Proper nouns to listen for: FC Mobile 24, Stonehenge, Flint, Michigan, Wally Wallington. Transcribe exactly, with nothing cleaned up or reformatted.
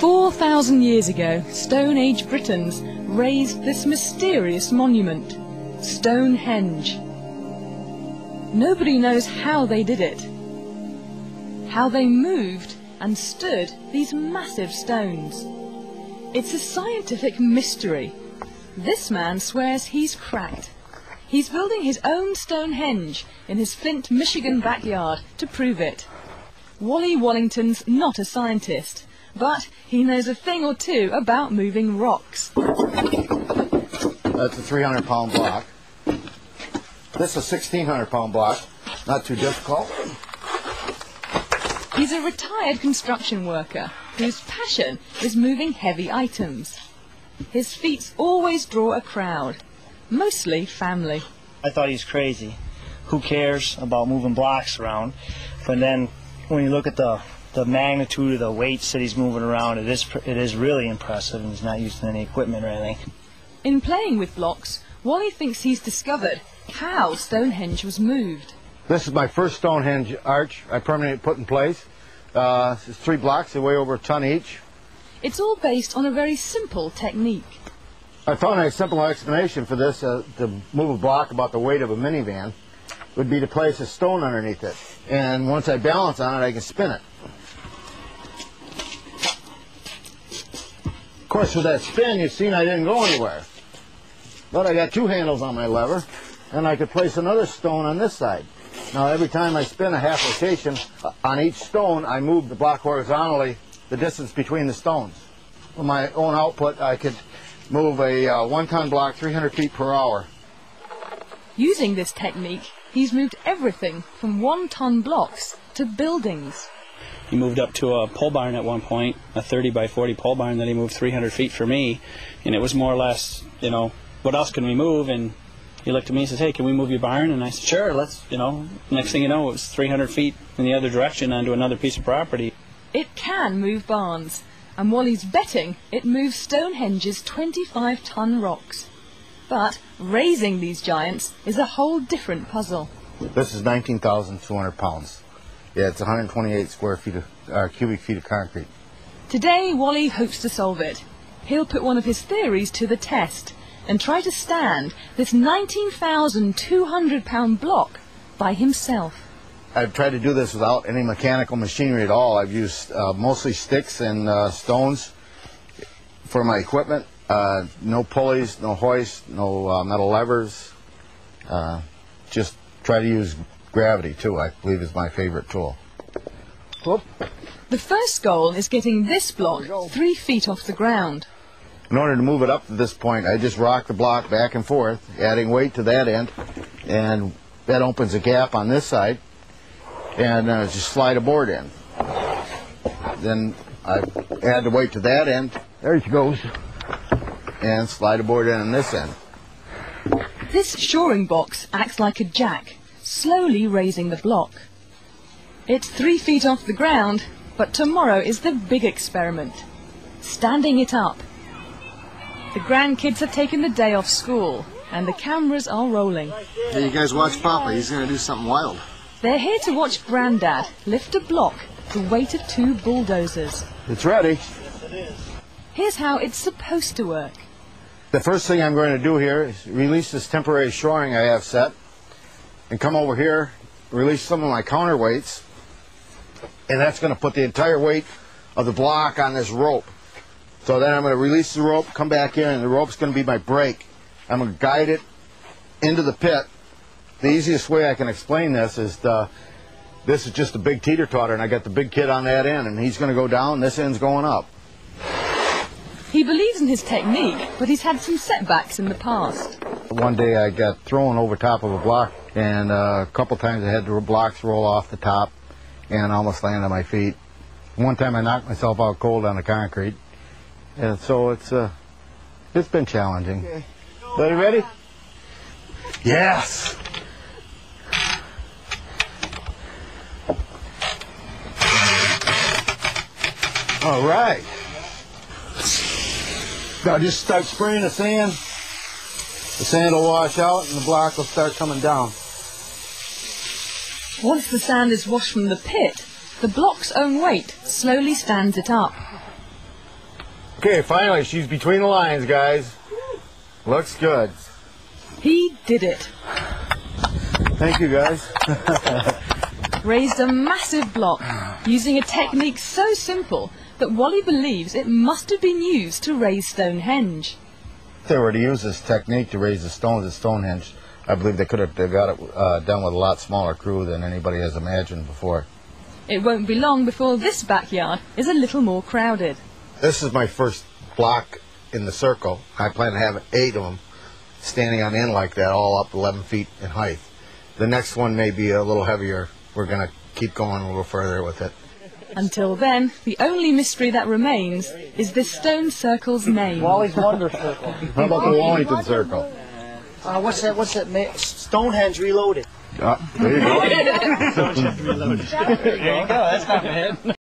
four thousand years ago, Stone Age Britons raised this mysterious monument, Stonehenge. Nobody knows how they did it, how they moved and stood these massive stones. It's a scientific mystery. This man swears he's cracked. He's building his own Stonehenge in his Flint, Michigan backyard to prove it. Wally Wallington's not a scientist, but he knows a thing or two about moving rocks. That's a three hundred pound block. This is a sixteen hundred pound block. Not too difficult. He's a retired construction worker whose passion is moving heavy items. His feats always draw a crowd, mostly family. I thought he's crazy. Who cares about moving blocks around? But then when you look at the, the magnitude of the weights that he's moving around, it is, it is really impressive, and he's not using any equipment or anything. In playing with blocks, Wally thinks he's discovered how Stonehenge was moved. This is my first Stonehenge arch I permanently put in place. Uh, it's three blocks, they weigh over a ton each. It's all based on a very simple technique. I found a simple explanation for this. Uh, to move a block about the weight of a minivan would be to place a stone underneath it. And once I balance on it, I can spin it. Of course, with that spin, you've seen I didn't go anywhere. But I got two handles on my lever, and I could place another stone on this side. Now, every time I spin a half rotation on each stone, I move the block horizontally, the distance between the stones. With my own output, I could move a uh, one-ton block three hundred feet per hour. Using this technique, he's moved everything from one-ton blocks to buildings. He moved up to a pole barn at one point, a thirty by forty pole barn that he moved three hundred feet for me, and it was more or less, you know, what else can we move? And he looked at me and says, hey, can we move your barn? And I said, sure, let's, you know. Next thing you know, it was three hundred feet in the other direction onto another piece of property. It can move barns, and Wally's betting it moves Stonehenge's twenty-five ton rocks. But raising these giants is a whole different puzzle. This is nineteen thousand two hundred pounds. Yeah, it's one hundred twenty-eight square feet of, uh, cubic feet of concrete. Today, Wally hopes to solve it. He'll put one of his theories to the test and try to stand this nineteen thousand two hundred pound block by himself. I've tried to do this without any mechanical machinery at all. I've used uh, mostly sticks and uh, stones for my equipment. Uh, no pulleys, no hoists, no uh, metal levers. Uh, just try to use gravity, too, I believe is my favorite tool. Whoop. The first goal is getting this block three feet off the ground. In order to move it up to this point, I just rock the block back and forth, adding weight to that end, and that opens a gap on this side. And uh, just slide a board in. Then I add the weight to that end. There it goes. And slide a board in on this end. This shoring box acts like a jack, slowly raising the block. It's three feet off the ground, but tomorrow is the big experiment. Standing it up. The grandkids have taken the day off school, and the cameras are rolling. Hey, you guys watch Papa. He's going to do something wild. They're here to watch Grandad lift a block the weight of two bulldozers. It's ready. Yes, it is. Here's how it's supposed to work. The first thing I'm going to do here is release this temporary shoring I have set and come over here, release some of my counterweights, and that's going to put the entire weight of the block on this rope. So then I'm going to release the rope, come back in, and the rope's going to be my brake. I'm going to guide it into the pit. The easiest way I can explain this is the, this is just a big teeter-totter, and I got the big kid on that end, and he's going to go down, this end's going up. He believes in his technique, but he's had some setbacks in the past. One day I got thrown over top of a block, and uh, a couple times I had the blocks roll off the top and almost land on my feet. One time I knocked myself out cold on the concrete, and so it's, uh, it's been challenging. Okay. Are you ready? Yes! All right. Now just start spraying the sand. The sand will wash out and the block will start coming down. Once the sand is washed from the pit, the block's own weight slowly stands it up. Okay, finally, she's between the lines, guys. Looks good. He did it. Thank you, guys. Raised a massive block using a technique so simple that Wally believes it must have been used to raise Stonehenge. If they were to use this technique to raise the stones at Stonehenge, I believe they could have got it uh, done with a lot smaller crew than anybody has imagined before. It won't be long before this backyard is a little more crowded. This is my first block in the circle. I plan to have eight of them standing on end like that, all up eleven feet in height. The next one may be a little heavier. We're going to keep going a little further with it. Until then, the only mystery that remains is this stone circle's name. Wally's Wonder Circle. How about the Wallington Circle? Uh, what's that? What's that? Ma Stonehenge Reloaded. Uh, there you go. Stonehenge Reloaded. There you go. That's not bad.